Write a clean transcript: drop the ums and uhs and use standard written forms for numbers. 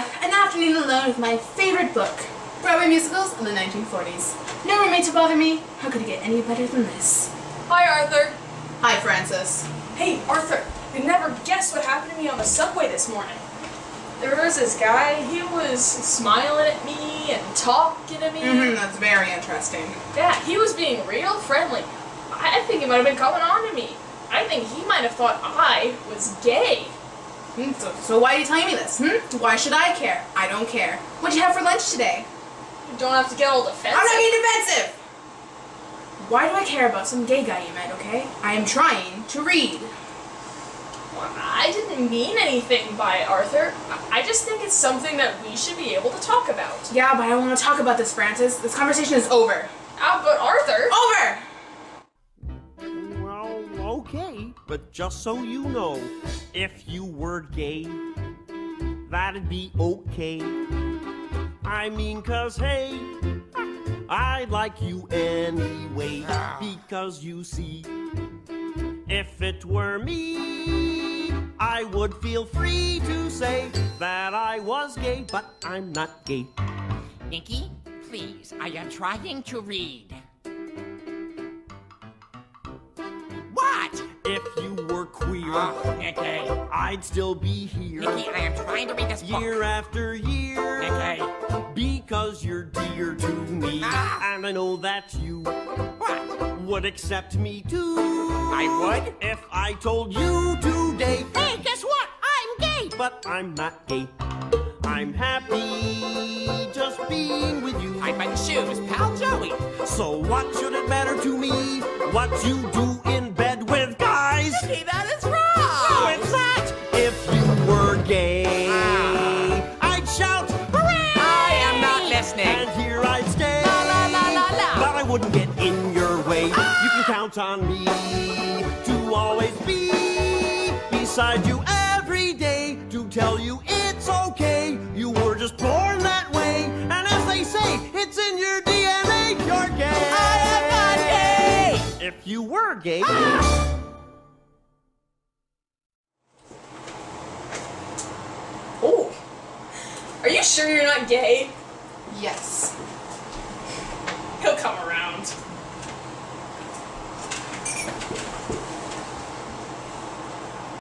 have an afternoon alone with my favorite book, Broadway Musicals in the 1940s. No roommate to bother me. How could it get any better than this? Hi, Arthur. Hi, Francis. Hey, Arthur. You'd never guess what happened to me on the subway this morning. There was this guy, he was smiling at me and talking to me. That's very interesting. Yeah, he was being real friendly. I think he might have been coming on to me. I think he might have thought I was gay. So why are you telling me this? Why should I care? I don't care. What'd you have for lunch today? You don't have to get all defensive. I'm not being defensive! Why do I care about some gay guy you met, okay? I am trying to read. I didn't mean anything by it, Arthur. I just think it's something that we should be able to talk about. Yeah, but I don't want to talk about this, Francis. This conversation is over. But Arthur... Over! Well, okay, but just so you know, if you were gay, that'd be okay. I mean, 'cause hey, I'd like you anyway, because you see, if it were me, I would feel free to say that I was gay, but I'm not gay. Nikki, please, I am trying to read. What? If you were queer, okay, I'd still be here. Nikki, I am trying to read this book. Year after year, okay, because you're dear to me, and I know that you would accept me too. I would if I told you today. Hey, guess what? I'm gay. But I'm not gay. I'm happy just being with you. I'm in shoes, pal Joey. So what should it matter to me what you do in bed with guys? Nikki, that is wrong. No, it's not. If you were gay, I'd shout, hooray! I am not listening. And here I'd stay. La la la la la. But I wouldn't get in your way. You can count on me. Always be beside you every day to tell you it's okay, you were just born that way, and as they say, it's in your DNA, you're gay. I am not gay. If you were gay... Oh, are you sure you're not gay? Yes. He'll come around.